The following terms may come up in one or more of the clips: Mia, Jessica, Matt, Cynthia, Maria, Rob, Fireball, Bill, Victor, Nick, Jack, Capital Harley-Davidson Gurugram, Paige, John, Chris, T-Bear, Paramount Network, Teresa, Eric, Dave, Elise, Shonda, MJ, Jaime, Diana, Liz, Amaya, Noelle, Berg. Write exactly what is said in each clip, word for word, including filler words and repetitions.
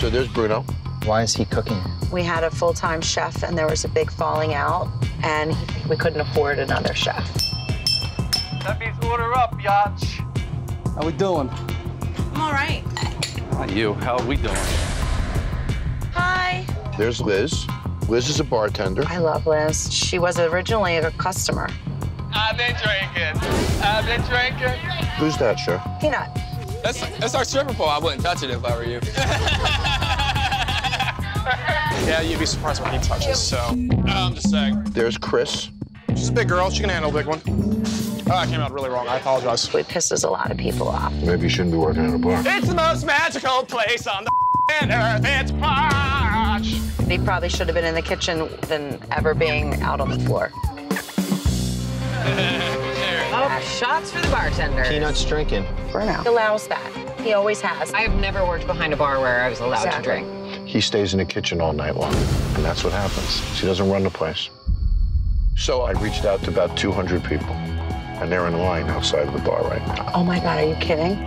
So there's Bruno. Why is he cooking? We had a full-time chef and there was a big falling out and we couldn't afford another chef. That means order up, Yach. How we doing? I'm all right. Not you, how are we doing? Hi. There's Liz. Liz is a bartender. I love Liz. She was originally a customer. I've been drinking. I've been drinking. Who's that, Sher? Peanut. That's, that's our stripper pole. I wouldn't touch it if I were you. Yeah, you'd be surprised what he touches, so. Uh, I'm just saying. There's Chris. She's a big girl. She can handle a big one. Oh, I came out really wrong. I apologize. We pisses a lot of people off. Maybe you shouldn't be working at a bar. It's the most magical place on the earth. It's March. He probably should have been in the kitchen than ever being out on the floor. Oh, shots for the bartender. Peanut's drinking. Bruno. He allows that. He always has. I have never worked behind a bar where I was allowed exactly. to drink. He stays in the kitchen all night long, and that's what happens. She doesn't run the place. So I reached out to about two hundred people, and they're in line outside of the bar right now. Oh my God, are you kidding?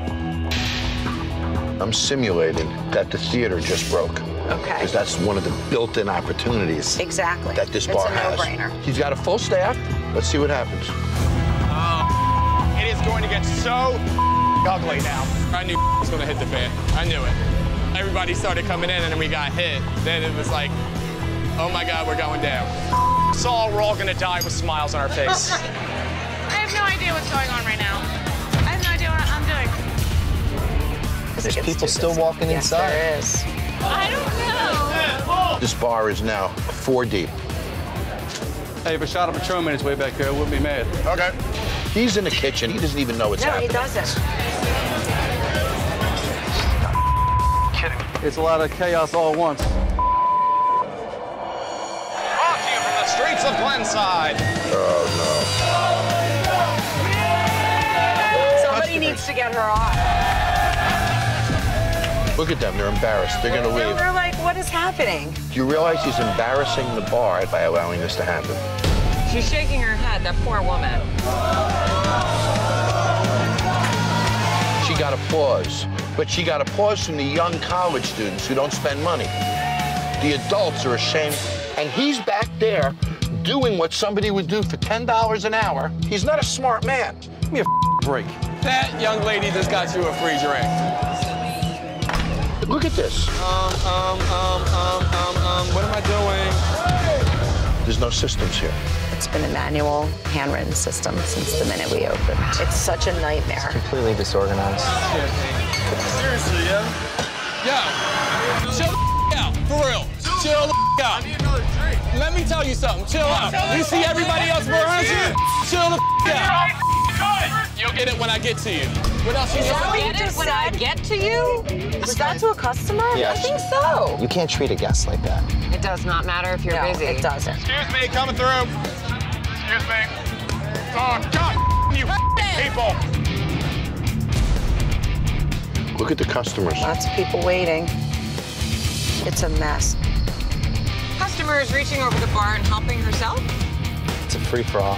I'm simulating that the theater just broke. Okay. Because that's one of the built-in opportunities. Exactly. That this bar has. It's a no-brainer. He's got a full staff. Let's see what happens. Oh, it is going to get so ugly now. I knew it was going to hit the fan. I knew it. Everybody started coming in, and then we got hit. Then it was like, oh my God, we're going down. It's all we're all going to die with smiles on our face. I have no idea what's going on right now. I have no idea what I'm doing. There's people still walking inside. Yes, there is. I don't know. This bar is now four deep. Hey, if a shot of Patron is way back there, I wouldn't be mad. Okay. He's in the kitchen. He doesn't even know what's no, happening. No, he doesn't. Kidding. It's a lot of chaos all at once. Brought to you from the streets of Glenside. Oh, no. Somebody needs to get her off. Look at them, they're embarrassed. They're gonna leave. They're like, what is happening? Do you realize he's embarrassing the bar by allowing this to happen? She's shaking her head, that poor woman. She got applause, but she got applause from the young college students who don't spend money. The adults are ashamed, and he's back there doing what somebody would do for ten dollars an hour. He's not a smart man. Give me a break. That young lady just got you a free drink. Look at this. Um, um, um, um, um, um, what am I doing? There's no systems here. It's been a manual, handwritten system since the minute we opened. It's such a nightmare. It's completely disorganized. Seriously, yeah? Yo, chill the out, for real. Chill the out. I need another drink. Let me tell you something, chill out. You see everybody else behind you? Chill the out. You'll get it when I get to you. What else you need? You'll get it when I get to you? Was that to a customer? Yes. I think so. You can't treat a guest like that. It does not matter if you're no, busy. It doesn't. Excuse me, coming through. Excuse me. Oh, God, you people. Look at the customers. Lots of people waiting. It's a mess. Customer is reaching over the bar and helping herself. It's a free-for-all. All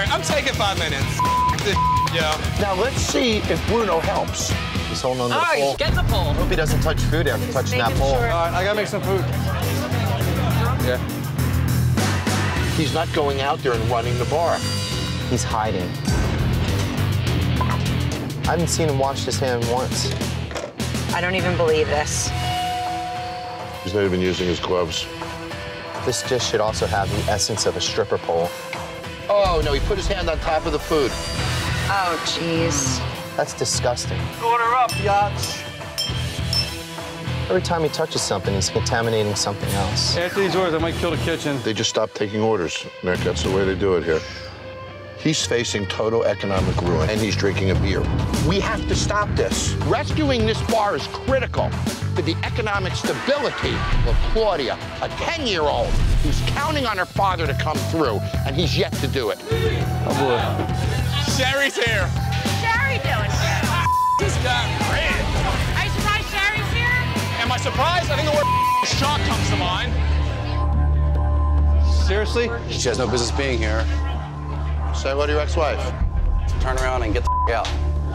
right, I'm taking five minutes. This yo. Now let's see if Bruno helps. He's holding on to the pole. All right, get the pole. I hope he doesn't touch food after touching that pole. Sure. All right, I gotta make some food. Yeah. He's not going out there and running the bar. He's hiding. I haven't seen him wash his hand once. I don't even believe this. He's not even using his gloves. This dish should also have the essence of a stripper pole. Oh, no, he put his hand on top of the food. Oh, jeez. That's disgusting. Order up, Yach. Every time he touches something, he's contaminating something else. After these orders, I might kill the kitchen. They just stopped taking orders, Nick. That's the way they do it here. He's facing total economic ruin, and he's drinking a beer. We have to stop this. Rescuing this bar is critical for the economic stability of Claudia, a ten-year-old who's counting on her father to come through, and he's yet to do it. Oh, boy. Sherry's here. Sherry doing shit. She's got red. Are you surprised Sherry's here? Am I surprised? I think the word shock comes to mind. Seriously? She has no business being here. Say hello to your ex-wife. Turn around and get the out.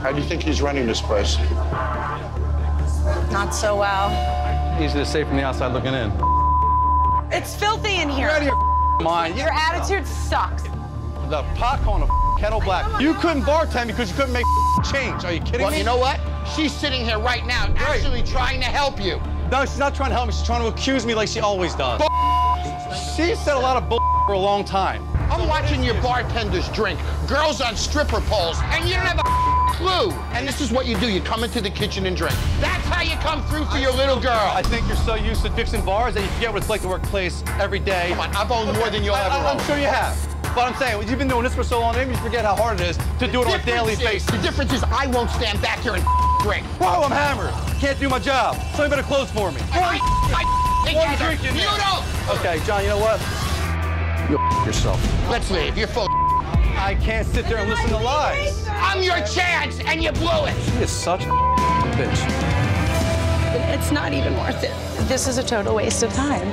How do you think he's running this place? Not so well. Easy to say from the outside looking in. It's filthy in here. You're out of your mind. Your attitude sucks. The pot calling a kettle black. You couldn't bartend because you couldn't make change. Are you kidding well, me? Well, you know what? She's sitting here right now right. actually trying to help you. No, she's not trying to help me. She's trying to accuse me like she always does. She said a lot of bull for a long time. I'm watching your bartenders drink, girls on stripper poles, and you don't have a clue. And this is what you do. You come into the kitchen and drink. That's how you come through for your little girl. I think you're so used to fixing bars that you forget what it's like to work place every day. Come on, I've owned more than you'll ever own. I'm sure you have. But I'm saying, you've been doing this for so long, maybe you forget how hard it is to do it on a daily basis. The difference is I won't stand back here and drink. Bro, I'm hammered. Can't do my job. Somebody better close for me. I, I, I, I, drink you don't. Okay, John, you know what? You'll f yourself. Let's leave. You're full of I can't sit there and listen to lies. I'm your chance, and you blew it. She is such a bitch. It's not even worth it. This is a total waste of time.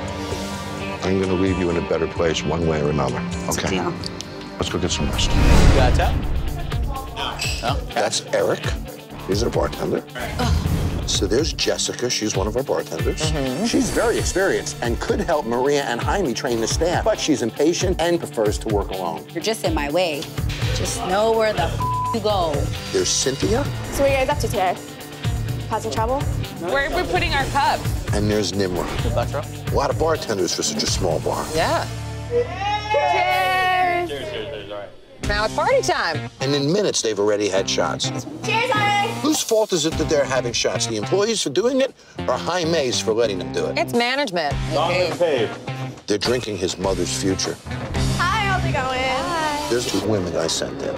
I'm going to leave you in a better place one way or another. Okay? Yeah. Let's go get some rest. You got that? No. No? That's Eric. He's a bartender. Uh. So there's Jessica. She's one of our bartenders. Mm-hmm. She's very experienced and could help Maria and Jaime train the staff, but she's impatient and prefers to work alone. You're just in my way. Just know where the f you go. There's Cynthia. So what are you guys up to today? Causing trouble? Where are we putting our cup? And there's Nimra. That's right. A lot of bartenders for such a small bar. Yeah. Cheers! Cheers, cheers, cheers, all right. Now it's party time. And in minutes, they've already had shots. Cheers, honey! Whose fault is it that they're having shots? The employees for doing it or Jaime's for letting them do it? It's management. Okay. They're drinking his mother's future. Hi, how's it going? Hi. There's two women I sent there.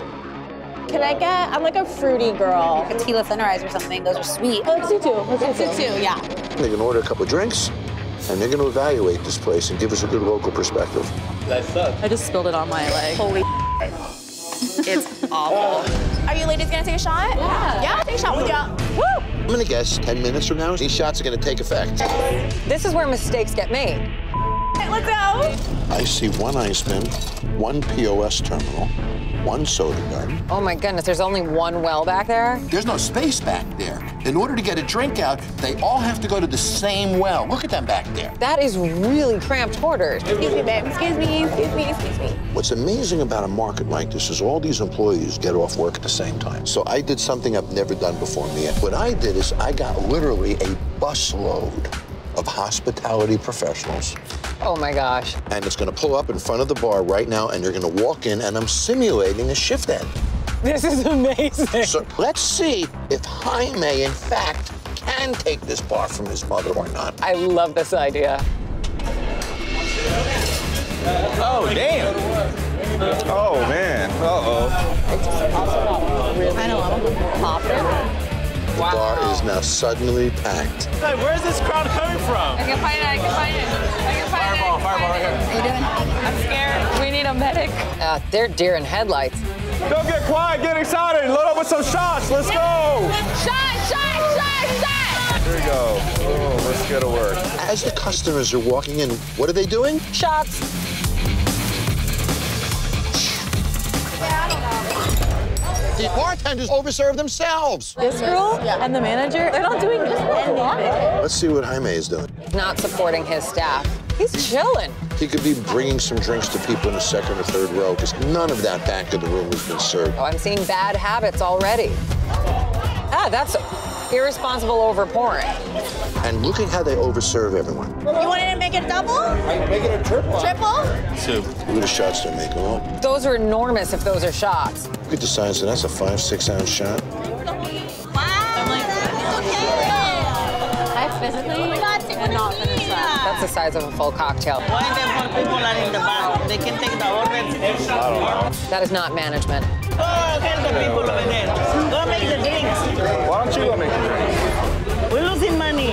Can I get, I'm like a fruity girl. Like a tequila thinner eyes or something. Those are sweet. Oh, let's do two. Let's do two, yeah. They're gonna order a couple of drinks, and they're gonna evaluate this place and give us a good local perspective. That sucks. I just spilled it on my leg. Holy It's awful. Are you ladies gonna take a shot? Yeah. Yeah, take a shot with y'all. Woo! I'm gonna guess ten minutes from now, these shots are gonna take effect. This is where mistakes get made. All right, let's go. I see one ice bin, one P O S terminal, one soda gun. Oh my goodness, there's only one well back there? There's no space back there. In order to get a drink out, they all have to go to the same well. Look at them back there. That is really cramped quarters. Excuse me, babe. Excuse me, excuse me, excuse me. What's amazing about a market like this is all these employees get off work at the same time. So I did something I've never done before, Mia. What I did is I got literally a busload of hospitality professionals. Oh my gosh. And it's gonna pull up in front of the bar right now and you're gonna walk in and I'm simulating a shift end. This is amazing. So let's see if Jaime, in fact, can take this bar from his mother or not. I love this idea. Oh, damn. Oh, man. Uh-oh. It's also really I know, I'm popular. The wow. bar is now suddenly packed. Hey, where's this crowd coming from? I can find it, I can find it. I can find fireball, it. Fireball, fireball, right here. You doing? I'm scared. We need a medic. Uh, they're deer in headlights. Don't get quiet, get excited. Load up with some shots, let's go. Shot, shot, shot, shot. Here we go. Oh, let's get to work. As the customers are walking in, what are they doing? Shots. Yeah, I don't know. The bartenders overserve themselves. This girl yeah. and the manager, they're not doing anything. Let's see what Jaime is doing. He's not supporting his staff. He's chilling. He could be bringing some drinks to people in the second or third row, because none of that back of the room has been served. Oh, I'm seeing bad habits already. Ah, that's irresponsible overpouring. And look at how they overserve everyone. You wanted to make it double? I'm making it triple. Triple? Two. Look at the shots they're making. Oh. Those are enormous if those are shots. Look at the size, and that's a five, six ounce shot. Wow. I'm like, okay. I physically cannot finish that. That's the size of a full cocktail. Why the more people are in the back? They can take the orders. That is not management. Oh, okay, the people over there. Go make the drinks. Why don't you go make the drinks? We're losing money.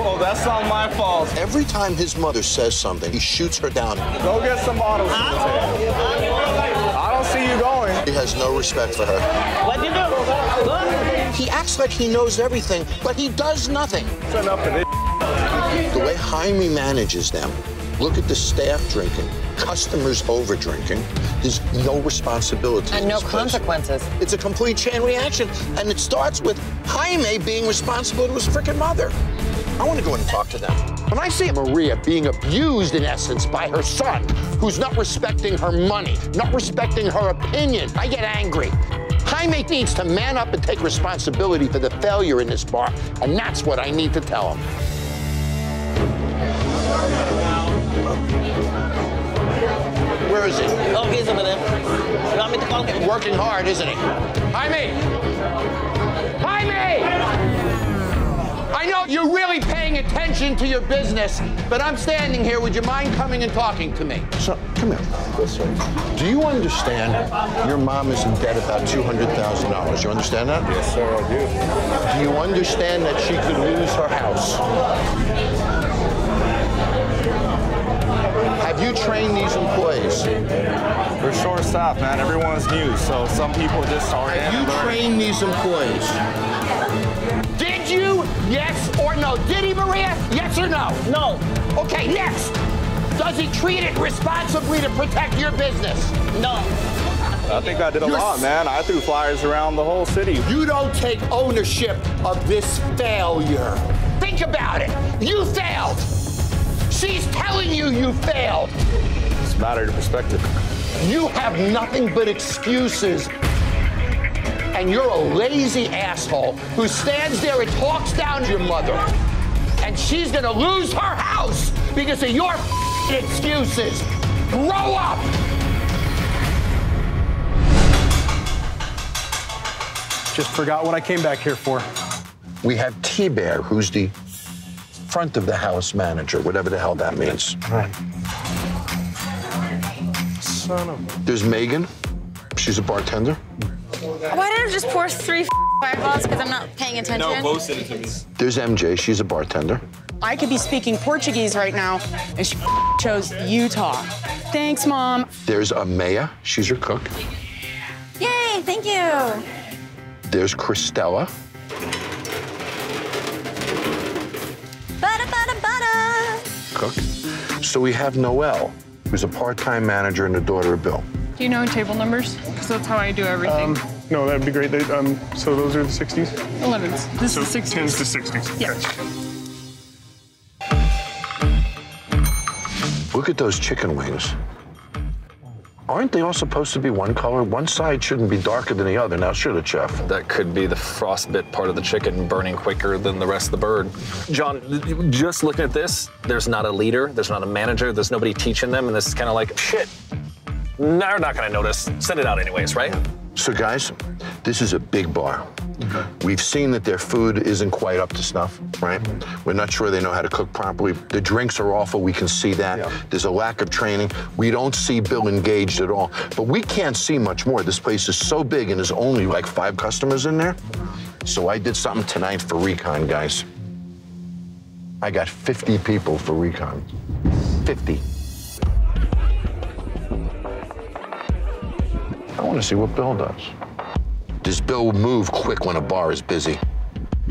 Oh, that's not my fault. Every time his mother says something, he shoots her down. Go get some bottles. I don't see you going. He has no respect for her. What do you do? Go. He acts like he knows everything, but he does nothing. It's enough of this. The way Jaime manages them Look at the staff drinking, customers over-drinking. There's no responsibility. And no consequences. It's a complete chain reaction. And it starts with Jaime being responsible to his frickin' mother. I want to go in and talk to them. When I see Maria being abused, in essence, by her son, who's not respecting her money, not respecting her opinion, I get angry. Jaime needs to man up and take responsibility for the failure in this bar, and that's what I need to tell him. Where is he? Oh, he's over there. You want me to call him? Working hard, isn't he? Jaime! Jaime! I know you're really paying attention to your business, but I'm standing here. Would you mind coming and talking to me? So, come here. Do you understand your mom is in debt about two hundred thousand dollars? You understand that? Yes, sir, I do. Do you understand that she could lose her house? Have you trained these employees? We're short staffed, man. Everyone's new, so some people just aren't. Have you trained these employees? You? Yes or no? Did he, Maria? Yes or no? No. Okay, next. Does he treat it responsibly to protect your business? No. I think I did a You're lot, man. I threw flyers around the whole city. You don't take ownership of this failure. Think about it. You failed. She's telling you you failed. It's a matter of perspective. You have nothing but excuses. And you're a lazy asshole who stands there and talks down to your mother. And she's gonna lose her house because of your excuses. Grow up! Just forgot what I came back here for. We have T-Bear, who's the front of the house manager, whatever the hell that means. Right. Son of a... There's Megan. She's a bartender. Why did I just pour three fireballs because I'm not paying attention? No, both citizens. There's M J. She's a bartender. I could be speaking Portuguese right now, and she chose Utah. Thanks, Mom. There's Amaya. She's your cook. Yay, thank you. There's Christella. Bada, bada, bada. Cook. So we have Noelle, who's a part-time manager and the daughter of Bill. Do you know table numbers? Because that's how I do everything. Um, no, that'd be great. They, um, so those are the sixties? elevens. This so is sixties. tens to sixties. Yeah. Okay. Look at those chicken wings. Aren't they all supposed to be one color? One side shouldn't be darker than the other. Now, should it, Chef? That could be the frostbit part of the chicken burning quicker than the rest of the bird. John, just looking at this, there's not a leader, there's not a manager, there's nobody teaching them, and this is kind of like, shit. They're not gonna notice. Send it out anyways, right? So guys, this is a big bar. Mm-hmm. We've seen that their food isn't quite up to snuff, right? Mm-hmm. We're not sure they know how to cook properly. The drinks are awful, we can see that. Yeah. There's a lack of training. We don't see Bill engaged at all, but we can't see much more. This place is so big and there's only like five customers in there. So I did something tonight for recon, guys. I got fifty people for recon, fifty. I want to see what Bill does. Does Bill move quick when a bar is busy?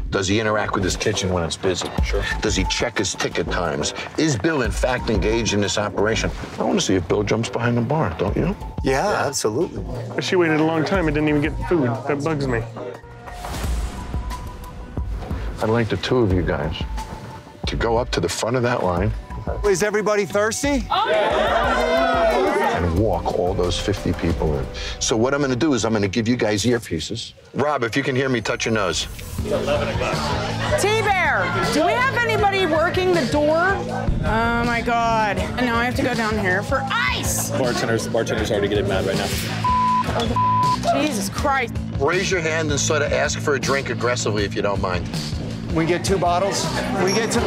Does he interact with his kitchen when it's busy? Sure. Does he check his ticket times? Is Bill, in fact, engaged in this operation? I want to see if Bill jumps behind the bar, don't you? Yeah, yeah. Absolutely. She waited a long time and didn't even get food. That bugs me. I'd like the two of you guys to go up to the front of that line. Is everybody thirsty? Oh, yeah. And walk all those fifty people in. So what I'm gonna do is I'm gonna give you guys earpieces. Rob, if you can hear me, touch your nose. It's eleven o'clock. T-Bear, do we have anybody working the door? Oh my God. And now I have to go down here for ice. Bartenders, bartenders are already getting mad right now. Jesus Christ. Raise your hand and sort of ask for a drink aggressively if you don't mind. We get two bottles? We get two?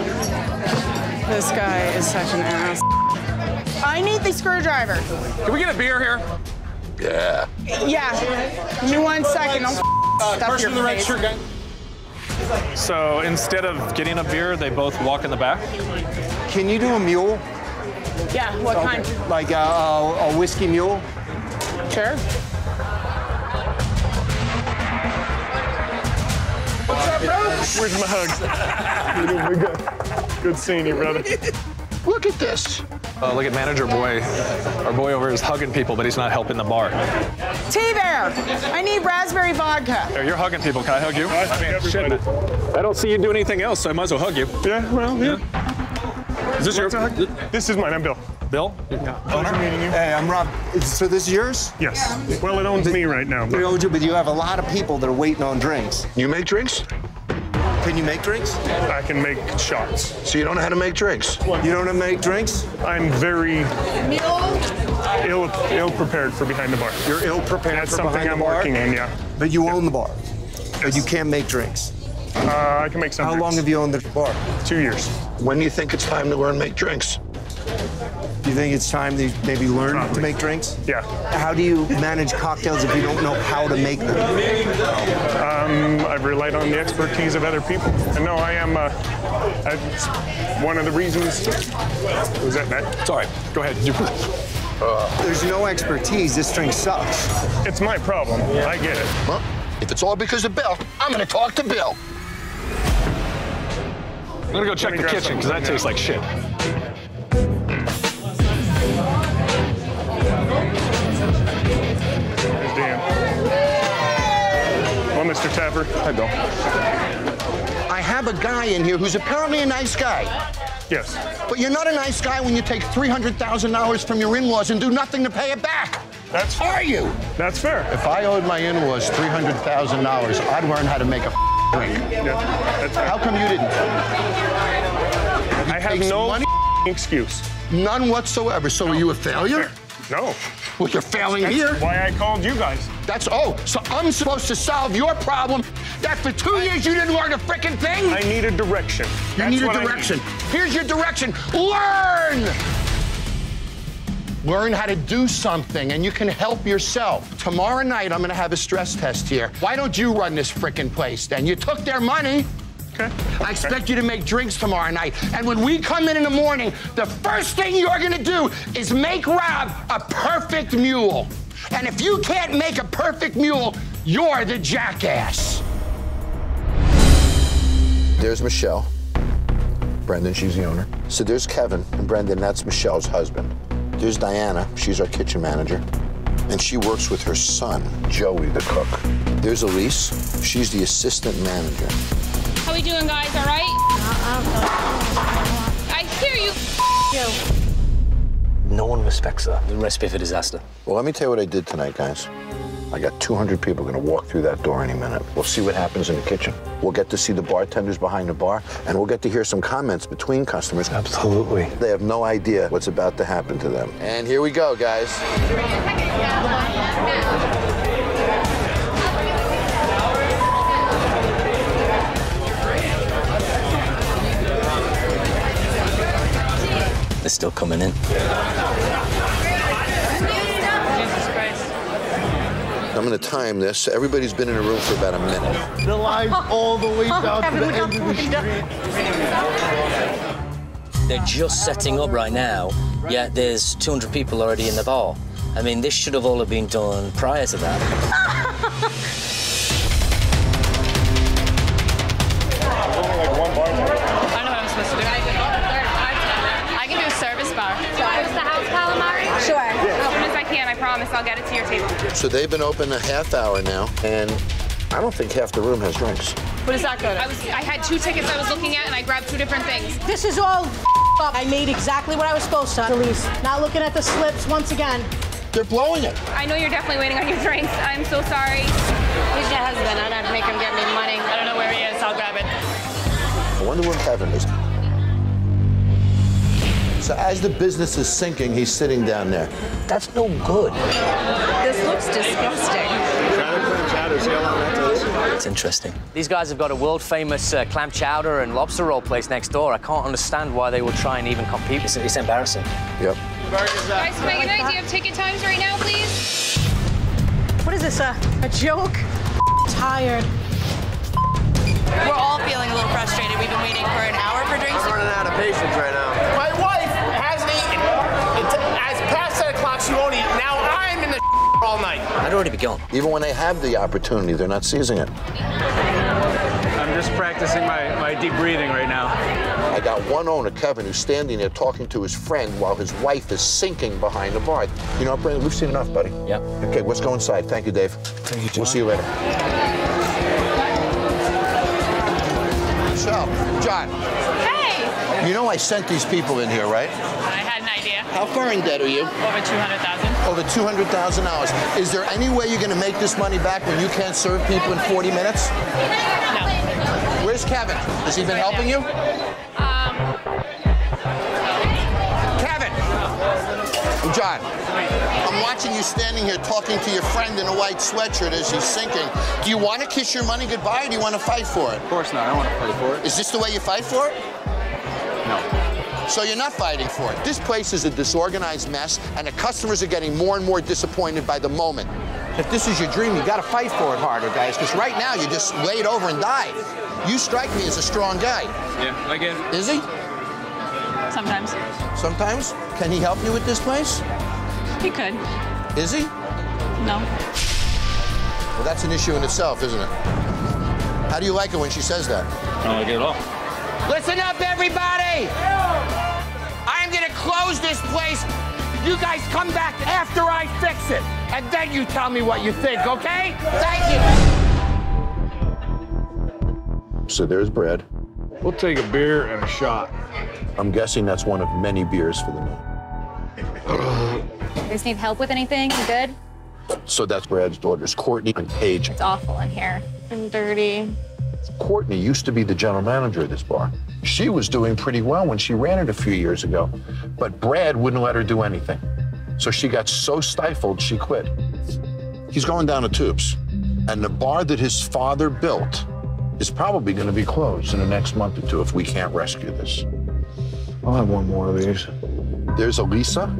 This guy is such an ass. I need the screwdriver. Can we get a beer here? Yeah. Yeah. Give me one second. Don't uh, stuff your face. So instead of getting a beer, they both walk in the back? Can you do a mule? Yeah, what so, kind? Like a, a whiskey mule? Sure. What's up, bro? Where's my hug? Good seeing you, brother. Look at this. Oh, look at manager boy. Our boy over here is hugging people, but he's not helping the bar. T-Bear, I need raspberry vodka. There, you're hugging people. Can I hug you? I, I, mean, shit, I don't see you do anything else, so I might as well hug you. Yeah, well, yeah. yeah. Is this What's your hug? This is mine. I'm Bill. Bill? Yeah. Owner? Hey, I'm Rob. So this is yours? Yes. Yeah. Well, it owns the, me right now. It owns you, but you have a lot of people that are waiting on drinks. You make drinks? Can you make drinks? I can make shots. So you don't know how to make drinks? What? You don't know how to make drinks? I'm very ill, ill prepared for behind the bar. You're ill prepared That's for behind the bar? That's something I'm working on, yeah. But you yeah. own the bar, but you can't make drinks? Uh, I can make some How drinks. long have you owned the bar? Two years. When do you think it's time to learn to make drinks? You think it's time to maybe learn Probably. to make drinks? Yeah. How do you manage cocktails if you don't know how to make them? Um, I've relied on the expertise of other people. And no, I am, uh, I, one of the reasons, was that Matt? It's all right, go ahead. Uh, There's no expertise, this drink sucks. It's my problem, yeah. I get it. Well, if it's all because of Bill, I'm gonna talk to Bill. I'm gonna go check the kitchen, because that tastes like shit. Well, Mister Tapper. Hi, Bill. I have a guy in here who's apparently a nice guy. Yes. But you're not a nice guy when you take three hundred thousand dollars from your in-laws and do nothing to pay it back. That's fair. Are you? That's fair. If I owed my in-laws three hundred thousand dollars, I'd learn how to make a drink. Yeah, that's fair. How come you didn't? You I have no excuse. None whatsoever. So no. Are you a failure? No. Well, you're failing That's here. Why I called you guys. That's, oh, so I'm supposed to solve your problem that for two I, years you didn't learn a frickin' thing? I need a direction. You That's need a direction. Need. Here's your direction. Learn! Learn how to do something, and you can help yourself. Tomorrow night, I'm gonna have a stress test here. Why don't you run this frickin' place, then? You took their money. Okay. I expect okay. you to make drinks tomorrow night. And when we come in in the morning, the first thing you're gonna do is make Rob a perfect mule. And if you can't make a perfect mule, you're the jackass. There's Michelle. Brendan, she's the owner. So there's Kevin and Brendan, that's Michelle's husband. There's Diana, she's our kitchen manager. And she works with her son, Joey, the cook. There's Elise, she's the assistant manager. How we doing, guys, all right? I hear you, you. No one respects that. The recipe for disaster. Well, let me tell you what I did tonight, guys. I got two hundred people gonna walk through that door any minute. We'll see what happens in the kitchen. We'll get to see the bartenders behind the bar, and we'll get to hear some comments between customers. Absolutely. They have no idea what's about to happen to them. And here we go, guys. They're still coming in. I'm gonna time this. Everybody's been in a room for about a minute. The line's all the way down to the end of the street. They're just setting up right now, yet there's two hundred people already in the bar. I mean, this should have all been done prior to that. I'll get it to your table. So they've been open a half hour now, and I don't think half the room has drinks. What does that go to? I, was, I had two tickets I was looking at, and I grabbed two different things. This is all up. I made exactly what I was supposed to, Elise. Not looking at the slips once again. They're blowing it. I know you're definitely waiting on your drinks. I'm so sorry. Who's your husband? I'd have to make him get me money. I don't know where he is. I'll grab it. I wonder where Kevin is. So as the business is sinking, he's sitting down there. That's no good. This looks disgusting. It's interesting. These guys have got a world-famous uh, clam chowder and lobster roll place next door. I can't understand why they would try and even compete. It's, it's embarrassing. Yep. Guys, can I get an idea of ticket times right now, please? What is this, uh, a joke? I'm tired. We're all feeling a little frustrated. We've been waiting for an hour for drinks. I'm running out of patience right now. My wife hasn't eaten. It's as past ten o'clock, she won't eat. Now I'm in the all night. I'd already be gone. Even when they have the opportunity, they're not seizing it. I'm just practicing my, my deep breathing right now. I got one owner, Kevin, who's standing there talking to his friend while his wife is sinking behind the bar. You know, Brendan, we've seen enough, buddy. Yeah. Okay, let's go inside. Thank you, Dave. Thank you, John. We'll see you later. So, John. Hey! You know I sent these people in here, right? I had an idea. How far in debt are you? Over two hundred thousand dollars. Over two hundred thousand dollars. Is there any way you're going to make this money back when you can't serve people in forty minutes? No. Where's Kevin? Has he been right helping now. you? Um. Kevin! I'm John. I'm watching you standing here talking to your friend in a white sweatshirt as he's sinking. Do you want to kiss your money goodbye or do you want to fight for it? Of course not. I don't want to fight for it. Is this the way you fight for it? No. So you're not fighting for it. This place is a disorganized mess, and the customers are getting more and more disappointed by the moment. If this is your dream, you got to fight for it harder, guys, because right now you just laid over and died. You strike me as a strong guy. Yeah, I get it. Is he? Sometimes. Sometimes? Can he help you with this place? He could. Is he? No. Well, that's an issue in itself, isn't it? How do you like it when she says that? I don't like it at all. Listen up, everybody! I'm going to close this place. You guys come back after I fix it, and then you tell me what you think, okay? Thank you. So there's Brad. We'll take a beer and a shot. I'm guessing that's one of many beers for the night. You guys need help with anything? You good? So that's Brad's daughters, Courtney and Paige. It's awful in here. And dirty. Courtney used to be the general manager of this bar. She was doing pretty well when she ran it a few years ago, but Brad wouldn't let her do anything. So she got so stifled, she quit. He's going down the tubes, and the bar that his father built is probably going to be closed in the next month or two if we can't rescue this. I'll have one more of these. There's Elisa.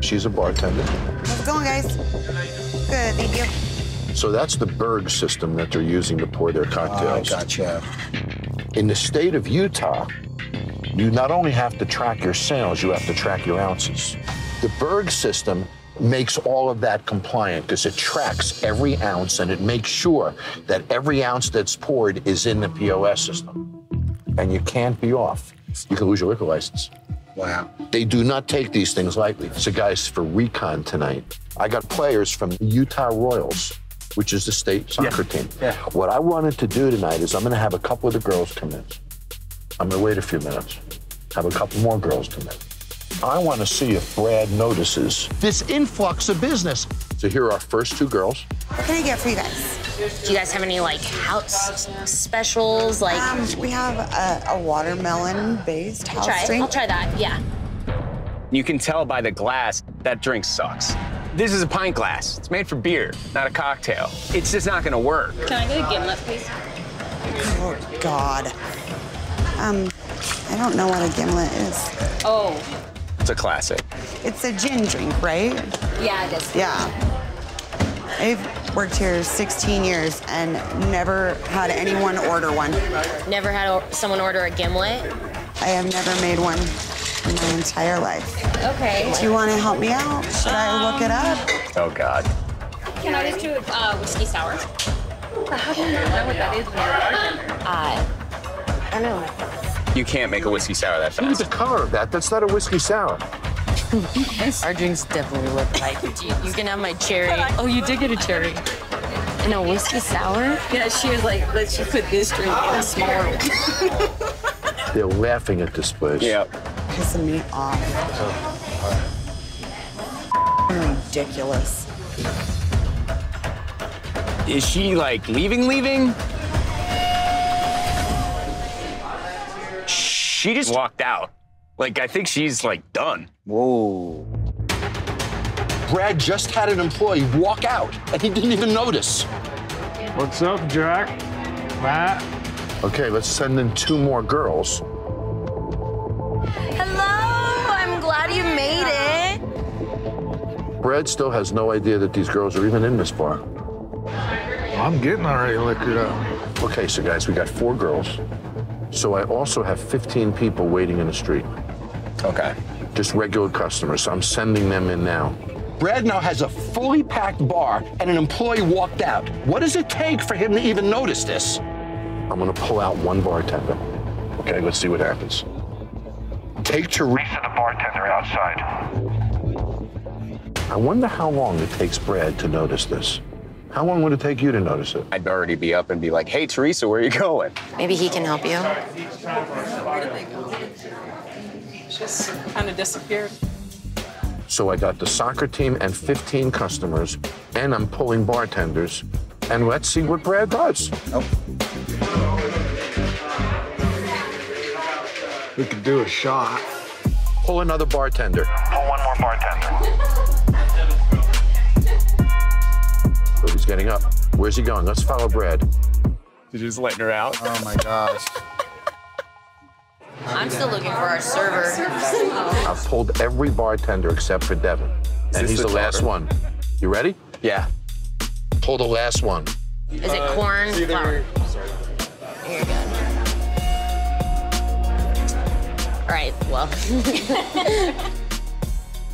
She's a bartender. How's it going, guys? Good, thank you. So that's the Berg system that they're using to pour their cocktails. Oh, I gotcha. In the state of Utah, you not only have to track your sales, you have to track your ounces. The Berg system makes all of that compliant because it tracks every ounce and it makes sure that every ounce that's poured is in the P O S system. And you can't be off. You can lose your liquor license. Wow. They do not take these things lightly. So guys, for recon tonight, I got players from the Utah Royals, which is the state soccer yeah. team. Yeah. What I wanted to do tonight is I'm gonna have a couple of the girls come in. I'm gonna wait a few minutes, have a couple more girls come in. I wanna see if Brad notices this influx of business. So here are our first two girls. What can I get for you guys? Do you guys have any like house specials? Like um, we have a, a watermelon-based house I'll try drink. I'll try that, yeah. You can tell by the glass that drink sucks. This is a pint glass. It's made for beer, not a cocktail. It's just not gonna work. Can I get a gimlet, please? Oh, God. Um, I don't know what a gimlet is. Oh. It's a classic. It's a gin drink, right? Yeah, it is. Yeah. I've worked here sixteen years and never had anyone order one. Never had someone order a gimlet? I have never made one. My entire life. Okay. Do you want to help me out? Should um, I look it up? Oh, God. Can I just do a uh, whiskey sour? How do you know what that is? Uh, I don't know. You can't make a whiskey sour that fast. Look at the color of that. That's not a whiskey sour. Our drinks definitely look like you can have my cherry. Oh, you did get a cherry. And a whiskey sour? Yeah, she was like, let's just put this drink in a smaller one. They're laughing at this place. Yeah. Pissing me off. Oh, ridiculous. Is she like leaving, leaving? She just walked out. Like, I think she's like done. Whoa. Brad just had an employee walk out and he didn't even notice. What's up, Jack? Matt? Okay, let's send in two more girls. Hello, I'm glad you made it. Brad still has no idea that these girls are even in this bar. I'm getting already liquored up. Okay, so guys, we got four girls. So I also have fifteen people waiting in the street. Okay. Just regular customers, so I'm sending them in now. Brad now has a fully packed bar and an employee walked out. What does it take for him to even notice this? I'm gonna pull out one bartender. Okay, let's see what happens. Take Teresa the bartender outside. I wonder how long it takes Brad to notice this. How long would it take you to notice it? I'd already be up and be like, hey, Teresa, where are you going? Maybe he can help you. Just kind of disappeared. So I got the soccer team and fifteen customers, and I'm pulling bartenders, and let's see what Brad does. Oh. We could do a shot. Pull another bartender. Pull one more bartender. He's getting up. Where's he going? Let's follow Brad. Did you just let her out? Oh my gosh. I'm still looking for our server. I've pulled every bartender except for Devin. And he's the, the last one. You ready? Yeah. Pull the last one. Is it uh, corn? Flour. Sorry. You're good. All right, well.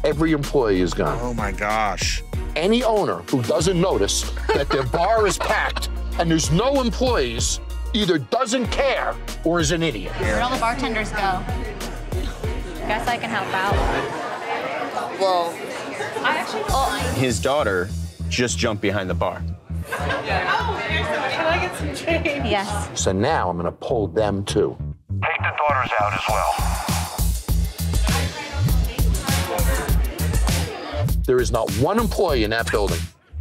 Every employee is gone. Oh my gosh. Any owner who doesn't notice that their bar is packed and there's no employees either doesn't care or is an idiot. Where'd all the bartenders go? Guess I can help out. Well, I actually oh. His daughter just jumped behind the bar. Yeah. Oh, here's some, can I get some change? Yes. So now I'm gonna pull them too. Take the daughters out as well. There is not one employee in that building.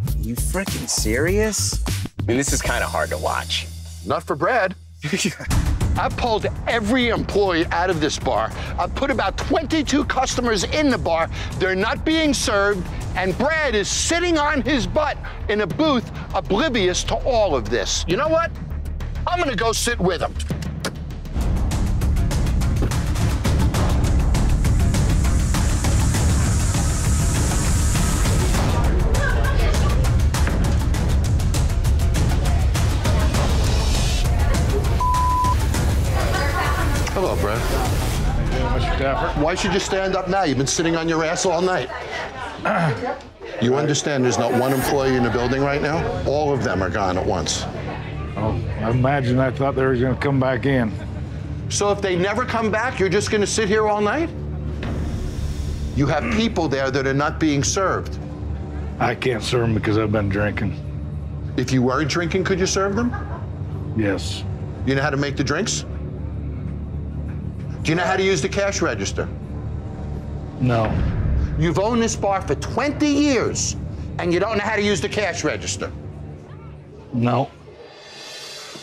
Are you freaking serious? I mean, this is kind of hard to watch. Not for Brad. I pulled every employee out of this bar. I put about twenty-two customers in the bar. They're not being served, and Brad is sitting on his butt in a booth, oblivious to all of this. You know what? I'm gonna go sit with him. Why should you stand up now? You've been sitting on your ass all night. You understand there's not one employee in the building right now? All of them are gone at once. Oh, I imagine I thought they were going to come back in. So if they never come back, you're just going to sit here all night? You have people there that are not being served. I can't serve them because I've been drinking. If you were drinking, could you serve them? Yes. You know how to make the drinks? Do you know how to use the cash register? No. You've owned this bar for twenty years, and you don't know how to use the cash register? No.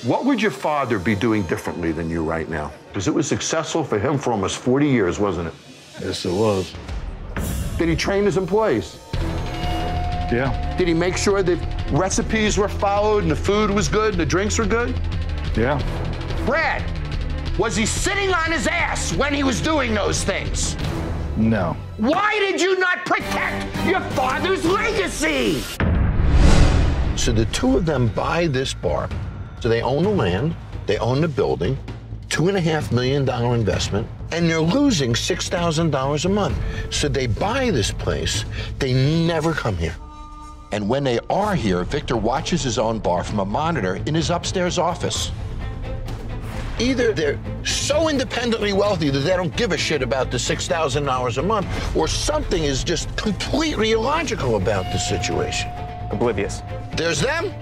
What would your father be doing differently than you right now? Because it was successful for him for almost forty years, wasn't it? Yes, it was. Did he train his employees? Yeah. Did he make sure the recipes were followed, and the food was good, and the drinks were good? Yeah. Brad! Was he sitting on his ass when he was doing those things? No. Why did you not protect your father's legacy? So the two of them buy this bar. So they own the land, they own the building, two and a half million dollar investment, and they're losing six thousand dollars a month. So they buy this place, they never come here. And when they are here, Victor watches his own bar from a monitor in his upstairs office. Either they're so independently wealthy that they don't give a shit about the six thousand dollars a month, or something is just completely illogical about the situation. Oblivious. There's them,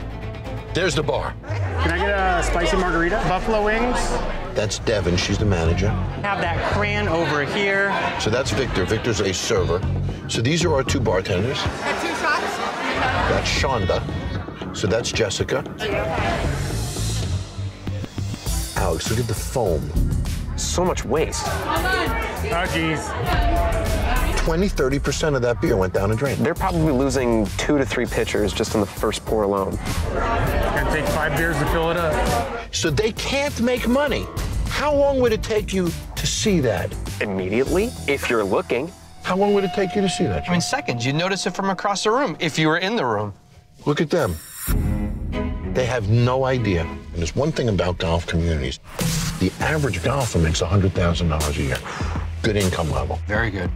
there's the bar. Can I get a spicy margarita? Buffalo wings? That's Devin, she's the manager. Have that crayon over here. So that's Victor, Victor's a server. So these are our two bartenders. Got two shots? That's Shonda. So that's Jessica. Alex, look at the foam. So much waste. Oh, geez. twenty, thirty percent of that beer went down a drain. They're probably losing two to three pitchers just on the first pour alone. It's gonna take five beers to fill it up. So they can't make money. How long would it take you to see that? Immediately, if you're looking. How long would it take you to see that? John? I mean, seconds. You'd notice it from across the room if you were in the room. Look at them. They have no idea. And there's one thing about golf communities. The average golfer makes one hundred thousand dollars a year. Good income level. Very good.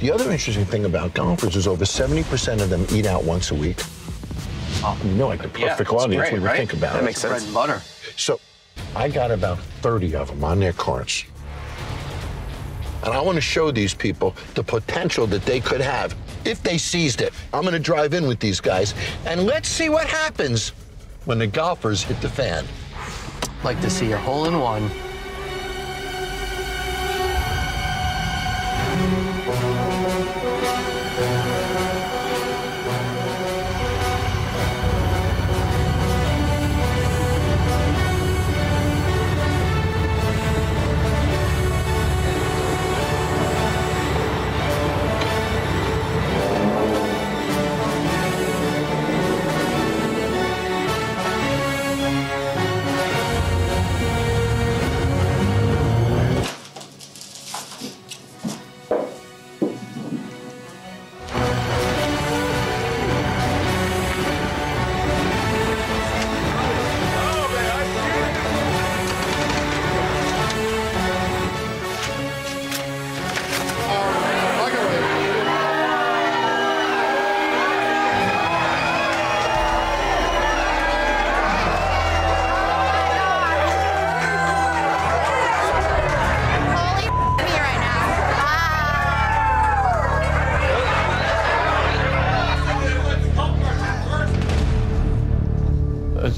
The other interesting thing about golfers is over seventy percent of them eat out once a week. Oh, you know, like the perfect yeah, audience great, when you right? think about that it. That makes sense. Bread and butter. So I got about thirty of them on their carts. and I want to show these people the potential that they could have if they seized it. I'm going to drive in with these guys, and let's see what happens when the golfers hit the fan. Like to see a hole-in-one.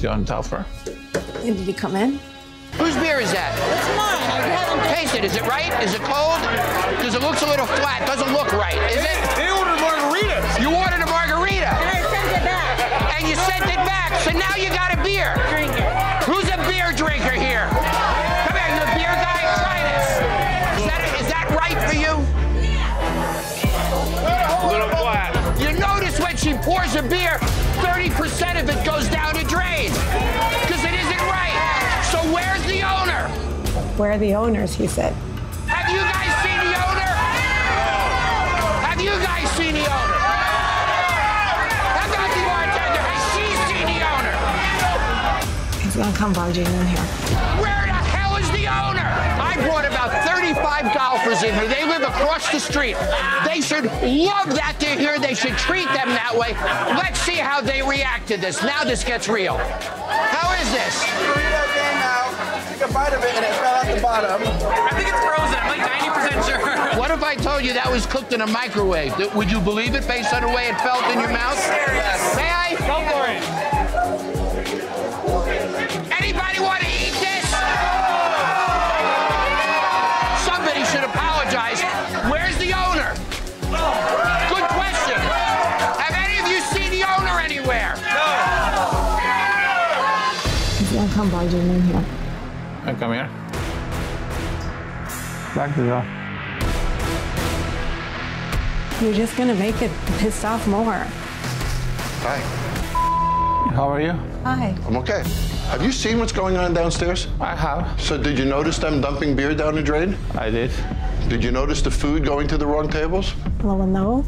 John Telfer. Did he come in? Whose beer is that? It's mine. I haven't tasted it. Is it right? Is it cold? Because it looks a little flat. Doesn't look right. Is it? They ordered margaritas. You ordered a margarita. And I sent it back. And you sent it back. So now you got a beer. Drink it. Who's a beer drinker here? Come here, you beer guy. Try this. Is that, is that right for you? Yeah. A little flat. You notice when she pours a beer, thirty percent of it goes down the drain because it isn't right. So where's the owner? Where are the owners, he said. Have you guys seen the owner? Have you guys seen the owner? How about the bartender? Has she seen the owner? He's going to come barging in here. Where the hell is the owner? I brought about thirty-five golfers in here. They live across the street. They should love that they're here. They should treat them that way. Let's see how they react to this. Now this gets real. How is this? Took a bite of it and it fell out the bottom. I think it's frozen. I'm like ninety percent sure. What if I told you that was cooked in a microwave? Would you believe it based on the way it felt in your mouth? Yes. May I? Go for it. Anybody want to eat this? Somebody should apologize. Where's the owner? Good question. Have any of you seen the owner anywhere? No. He's gonna come by Jim in here. I come here. Back to the You're just gonna make it pissed off more. Hi. How are you? Hi. I'm okay. Have you seen what's going on downstairs? I have. So did you notice them dumping beer down the drain? I did. Did you notice the food going to the wrong tables? Well, no.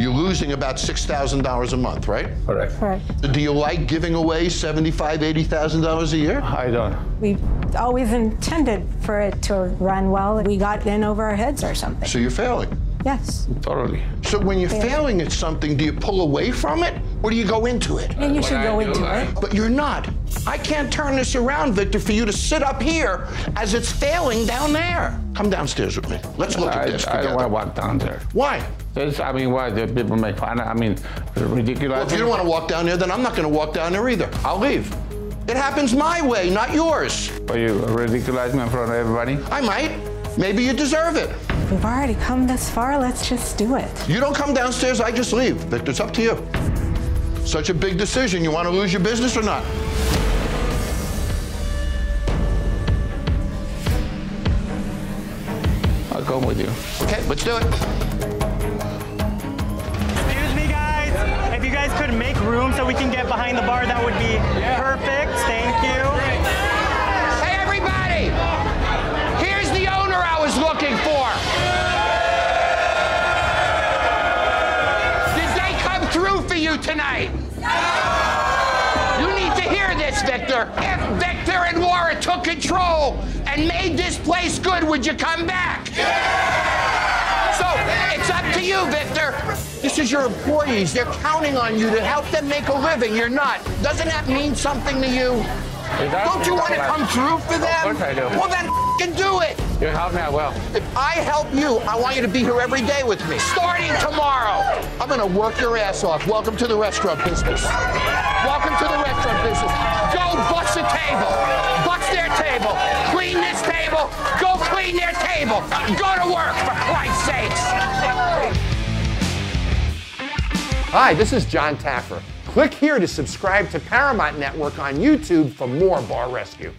You're losing about six thousand dollars a month, right? Correct. Correct. Do you like giving away seventy-five thousand, eighty thousand dollars a year? I don't. We always intended for it to run well. We got in over our heads or something. So you're failing? Yes. Totally. So when you're failing. failing at something, do you pull away from it? Or do you go into it? And you should go into it. But you're not. I can't turn this around, Victor, for you to sit up here as it's failing down there. Come downstairs with me. Let's look at this together. I don't want to walk down there. Why? There's, I mean, why do people make fun of, I mean, ridiculous. Well, if you don't want to walk down there, then I'm not going to walk down there either. I'll leave. It happens my way, not yours. Are you ridiculous in front of everybody? I might. Maybe you deserve it. We've already come this far. Let's just do it. You don't come downstairs, I just leave. Victor, it's up to you. Such a big decision. You want to lose your business or not? I'll come with you. Okay, let's do it. Excuse me, guys. If you guys could make room so we can get behind the bar, that would be yeah. perfect. Thank you. Hey, everybody. Here's the owner I was looking for. Through for you tonight. You need to hear this, Victor. If Victor and Laura took control and made this place good, would you come back? Yeah! So it's up to you, Victor. This is your employees. They're counting on you to help them make a living. You're not. Doesn't that mean something to you? Don't you want to come through for them? Of course I do. Well, then fucking do it. You help me, I will. If I help you, I want you to be here every day with me. Starting tomorrow, I'm gonna work your ass off. Welcome to the restaurant business. Welcome to the restaurant business. Go bust a table. Bust their table. Clean this table. Go clean their table. Go to work, for Christ's sakes. Hi, this is John Taffer. Click here to subscribe to Paramount Network on YouTube for more Bar Rescue.